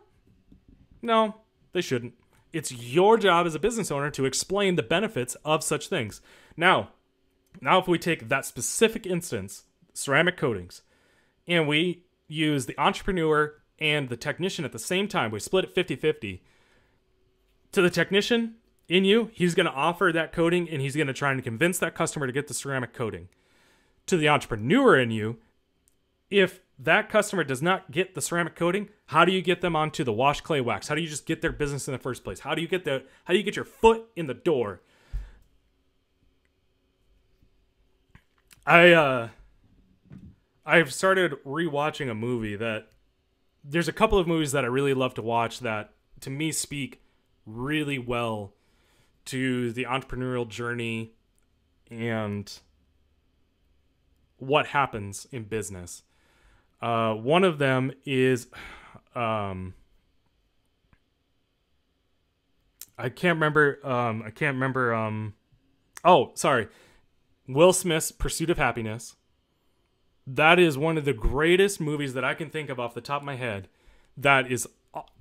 no, they shouldn't. It's your job as a business owner to explain the benefits of such things. Now, now if we take that specific instance, ceramic coatings, and we use the entrepreneur and the technician at the same time, we split it fifty fifty. To the technician in you, he's going to offer that coating and he's going to try and convince that customer to get the ceramic coating. To the entrepreneur in you, if that customer does not get the ceramic coating, how do you get them onto the wash, clay, wax? How do you just get their business in the first place? How do you get the, how do you get your foot in the door? I, uh, I've started rewatching a movie that, there's a couple of movies that I really love to watch that, to me, speak really well to the entrepreneurial journey and what happens in business. Uh, one of them is, um, I can't remember, um, I can't remember, um, oh, sorry, Will Smith's Pursuit of Happiness. That is one of the greatest movies that I can think of off the top of my head. That is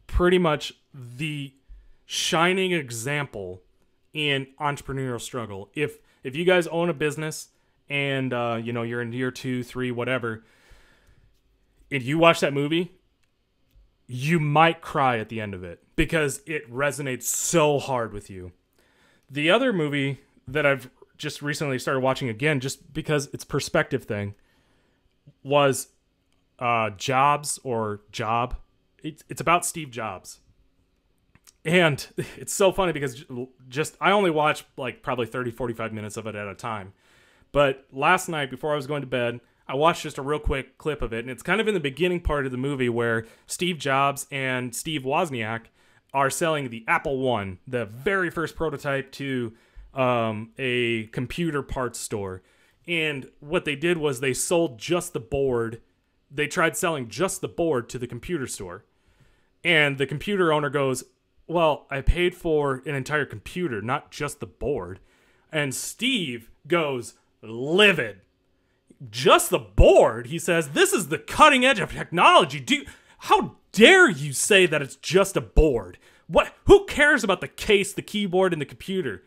pretty much the shining example in entrepreneurial struggle. If if you guys own a business and uh, you know, you're in year two, three, whatever, and you watch that movie, you might cry at the end of it because it resonates so hard with you. The other movie that I've just recently started watching again, just because it's a perspective thing, was uh, Jobs or Job. It's, it's about Steve Jobs. And it's so funny because just, I only watched like probably thirty, forty-five minutes of it at a time. But last night before I was going to bed, I watched just a real quick clip of it. And it's kind of in the beginning part of the movie where Steve Jobs and Steve Wozniak are selling the Apple One, the very first prototype, to um, a computer parts store. And what they did was they sold just the board. They tried selling just the board to the computer store. And the computer owner goes, well, I paid for an entire computer, not just the board. And Steve goes livid. Just the board? He says, this is the cutting edge of technology. Do you, how dare you say that it's just a board? What? Who cares about the case, the keyboard, and the computer?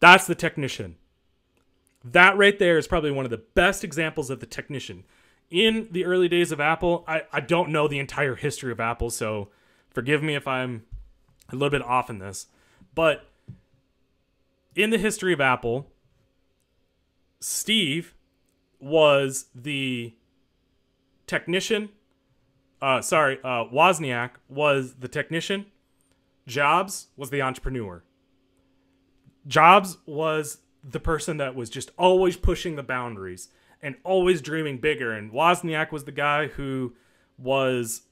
That's the technician. That right there is probably one of the best examples of the technician. In the early days of Apple, I, I don't know the entire history of Apple, so forgive me if I'm a little bit off in this. But in the history of Apple, Steve was the technician. Uh, sorry, uh, Wozniak was the technician. Jobs was the entrepreneur. Jobs was the person that was just always pushing the boundaries and always dreaming bigger. And Wozniak was the guy who was,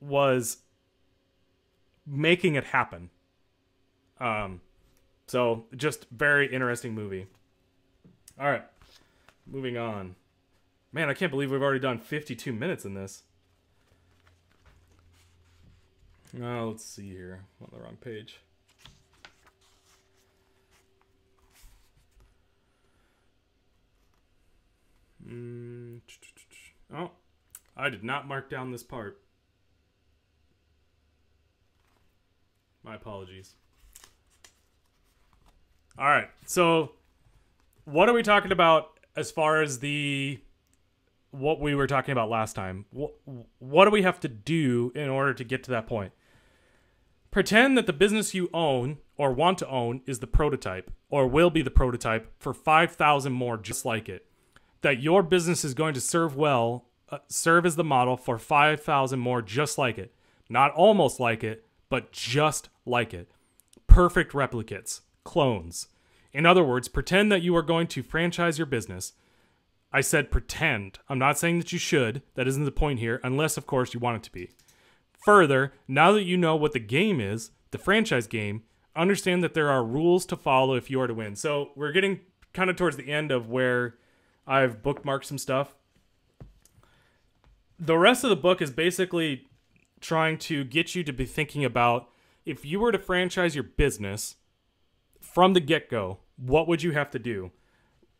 was making it happen. Um, so just very interesting movie. All right, moving on, man. I can't believe we've already done fifty-two minutes in this. Oh, let's see here. I'm on the wrong page. Oh, I did not mark down this part. My apologies. All right, so what are we talking about as far as the what we were talking about last time? What, what do we have to do in order to get to that point? Pretend that the business you own or want to own is the prototype or will be the prototype for five thousand more just like it. That your business is going to serve well uh, serve as the model for five thousand more just like it. Not almost like it, but just like it. Perfect replicates, clones. In other words, pretend that you are going to franchise your business. I said pretend. I'm not saying that you should. That isn't the point here, unless, of course, you want it to be. Further, now that you know what the game is, the franchise game, understand that there are rules to follow if you are to win. So we're getting kind of towards the end of where I've bookmarked some stuff. The rest of the book is basically trying to get you to be thinking about, if you were to franchise your business from the get-go, what would you have to do?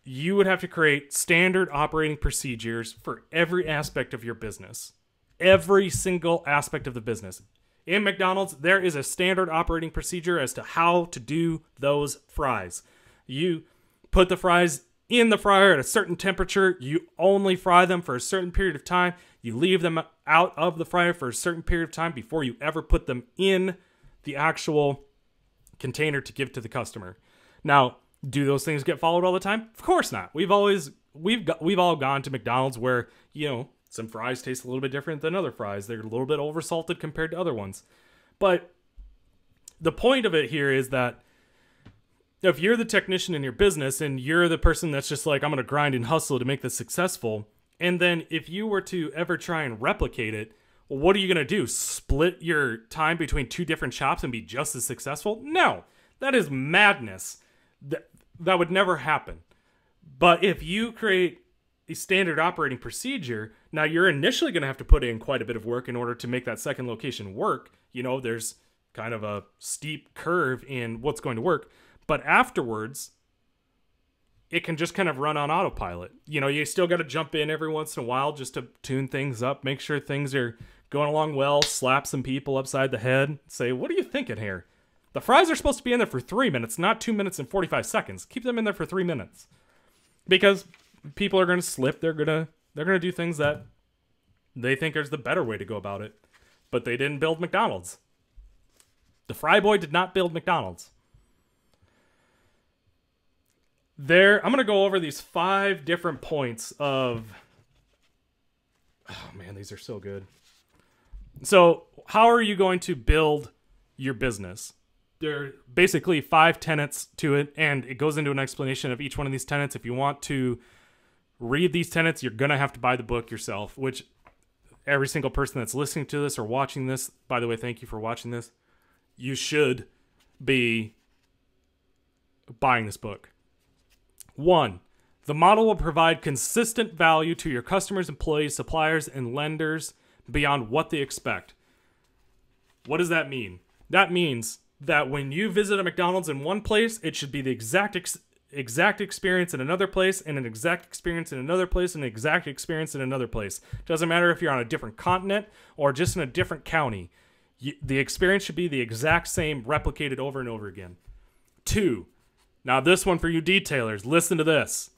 You would have to create standard operating procedures for every aspect of your business. Every single aspect of the business. In McDonald's, there is a standard operating procedure as to how to do those fries. You put the fries in the fryer at a certain temperature. You only fry them for a certain period of time. You leave them out of the fryer for a certain period of time before you ever put them in the actual container to give to the customer. Now, do those things get followed all the time? Of course not. We've always we've got, we've all gone to McDonald's where, you know, some fries taste a little bit different than other fries. They're a little bit oversalted compared to other ones. But the point of it here is that if you're the technician in your business and you're the person that's just like, I'm going to grind and hustle to make this successful, and then if you were to ever try and replicate it, what are you going to do? Split your time between two different shops and be just as successful? No, that is madness. That, that would never happen. But if you create a standard operating procedure, now you're initially going to have to put in quite a bit of work in order to make that second location work. You know, there's kind of a steep curve in what's going to work, but afterwards it can just kind of run on autopilot. You know, you still got to jump in every once in a while just to tune things up, make sure things are going along well, slap some people upside the head, say, what are you thinking here? The fries are supposed to be in there for three minutes, not two minutes and forty-five seconds. Keep them in there for three minutes because people are going to slip. They're going to they're going to do things that they think is the better way to go about it. But they didn't build McDonald's. The Fry Boy did not build McDonald's. There, I'm going to go over these five different points of... Oh, man, these are so good. So how are you going to build your business? There are basically five tenets to it, and it goes into an explanation of each one of these tenets. If you want to read these tenets, you're going to have to buy the book yourself, which every single person that's listening to this or watching this, by the way, thank you for watching this. You should be buying this book. One, the model will provide consistent value to your customers, employees, suppliers, and lenders beyond what they expect. What does that mean? That means that when you visit a McDonald's in one place, it should be the exact ex exact experience in another place, and an exact experience in another place, and an exact experience in another place. Doesn't matter if you're on a different continent or just in a different county. You, the experience should be the exact same, replicated over and over again. Two, now this one for you detailers, listen to this.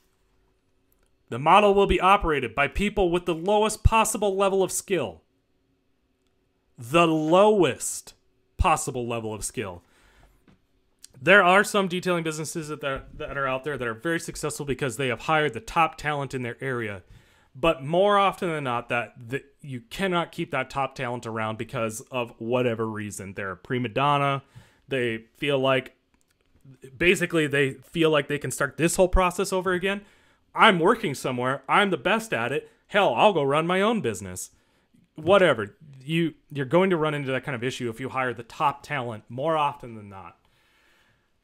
The model will be operated by people with the lowest possible level of skill. The lowest possible level of skill. There are some detailing businesses that are, that are out there that are very successful because they have hired the top talent in their area. But more often than not, that, that you cannot keep that top talent around because of whatever reason. They're a prima donna. They feel like, basically, they feel like they can start this whole process over again. I'm working somewhere. I'm the best at it. Hell, I'll go run my own business. Whatever. You, you're going to run into that kind of issue if you hire the top talent more often than not.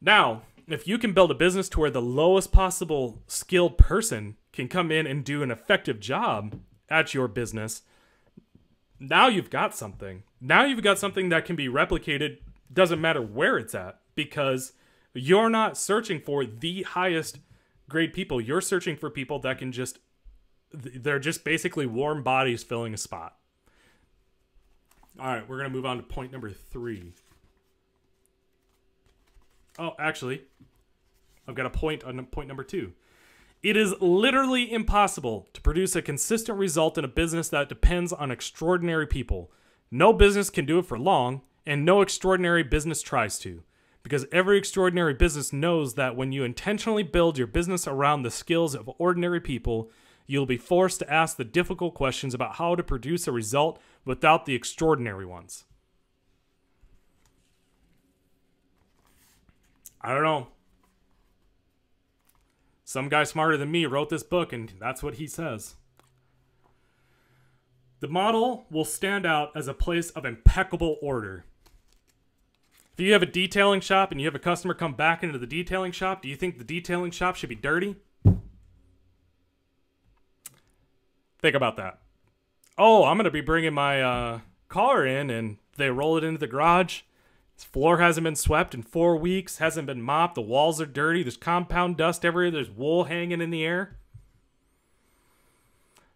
Now, if you can build a business to where the lowest possible skilled person can come in and do an effective job at your business, now you've got something. Now you've got something that can be replicated. Doesn't matter where it's at, because you're not searching for the highest grade people. You're searching for people that can just, they're just basically warm bodies filling a spot. All right, we're going to move on to point number three. Oh, actually, I've got a point on point number two. It is literally impossible to produce a consistent result in a business that depends on extraordinary people. No business can do it for long, and no extraordinary business tries to. Because every extraordinary business knows that when you intentionally build your business around the skills of ordinary people, you'll be forced to ask the difficult questions about how to produce a result without the extraordinary ones. I don't know. Some guy smarter than me wrote this book, and that's what he says. The model will stand out as a place of impeccable order. If you have a detailing shop and you have a customer come back into the detailing shop, do you think the detailing shop should be dirty? Think about that. Oh, I'm going to be bringing my uh, car in, and they roll it into the garage. This floor hasn't been swept in four weeks, hasn't been mopped, the walls are dirty, there's compound dust everywhere, there's wool hanging in the air.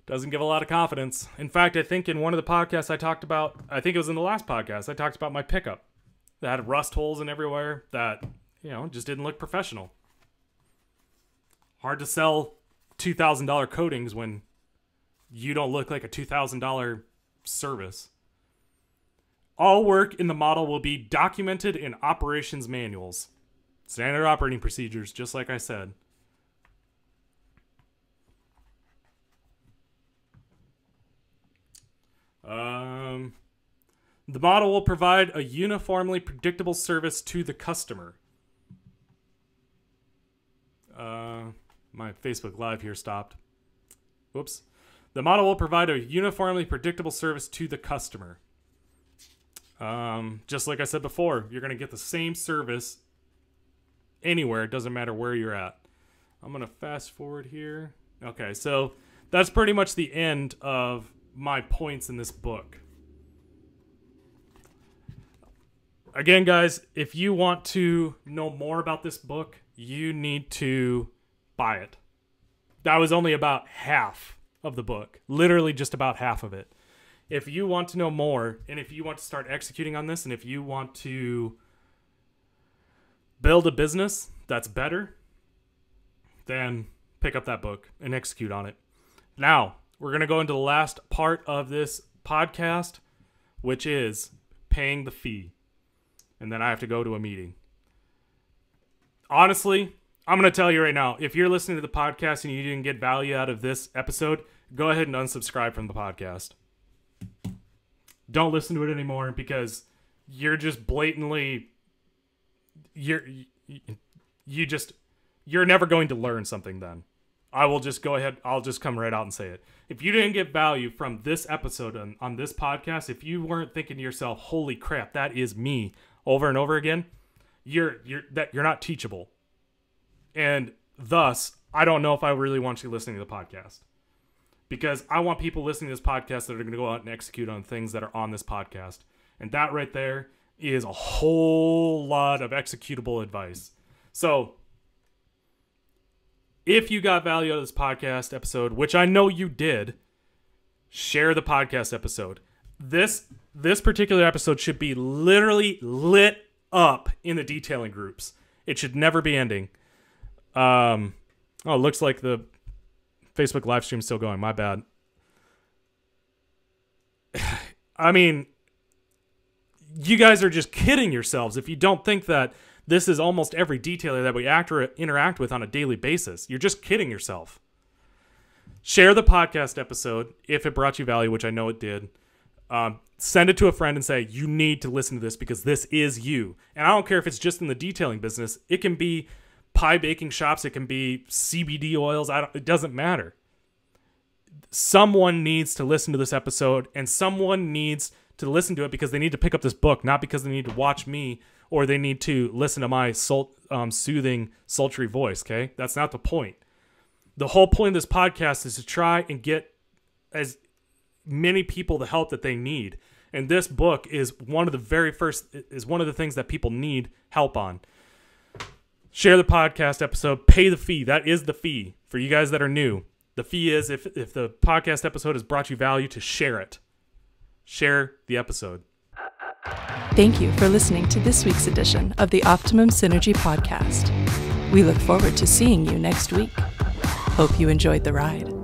Doesn't give a lot of confidence. In fact, I think in one of the podcasts I talked about, I think it was in the last podcast, I talked about my pickup that had rust holes in everywhere that, you know, just didn't look professional. Hard to sell two thousand dollar coatings when you don't look like a two thousand dollar service. All work in the model will be documented in operations manuals. Standard operating procedures, just like I said. Um, the model will provide a uniformly predictable service to the customer. Uh, my Facebook Live here stopped. Whoops. The model will provide a uniformly predictable service to the customer. Um, just like I said before, you're going to get the same service anywhere. It doesn't matter where you're at. I'm going to fast forward here. Okay, so that's pretty much the end of my points in this book. Again, guys, if you want to know more about this book, you need to buy it. That was only about half of the book, literally just about half of it. If you want to know more, and if you want to start executing on this, and if you want to build a business that's better, then pick up that book and execute on it. Now, we're going to go into the last part of this podcast, which is paying the fee. And then I have to go to a meeting. Honestly, I'm going to tell you right now, if you're listening to the podcast and you didn't get value out of this episode, go ahead and unsubscribe from the podcast. Don't listen to it anymore, because you're just blatantly, you're, you just, you're never going to learn something then. I will just go ahead, I'll just come right out and say it. If you didn't get value from this episode on, on this podcast, if you weren't thinking to yourself, holy crap, that is me over and over again, you're, you're, that you're not teachable. And thus, I don't know if I really want you listening to the podcast. Because I want people listening to this podcast that are going to go out and execute on things that are on this podcast. And that right there is a whole lot of executable advice. So if you got value out of this podcast episode, which I know you did, share the podcast episode. This, this particular episode should be literally lit up in the detailing groups. It should never be ending. Um, oh, it looks like the Facebook live stream still going. My bad. I mean, you guys are just kidding yourselves if you don't think that this is almost every detailer that we act or interact with on a daily basis. You're just kidding yourself. Share the podcast episode if it brought you value, which I know it did. Um, send it to a friend and say, you need to listen to this because this is you. And I don't care if it's just in the detailing business. It can be pie baking shops, it can be C B D oils, I don't, it doesn't matter. Someone needs to listen to this episode, and someone needs to listen to it because they need to pick up this book, not because they need to watch me or they need to listen to my soul, um, soothing, sultry voice, okay? That's not the point. The whole point of this podcast is to try and get as many people the help that they need. And this book is one of the very first, is one of the things that people need help on. Share the podcast episode, pay the fee. That is the fee for you guys that are new. The fee is if, if the podcast episode has brought you value, to share it. Share the episode. Thank you for listening to this week's edition of the Optimum Synergy Podcast. We look forward to seeing you next week. Hope you enjoyed the ride.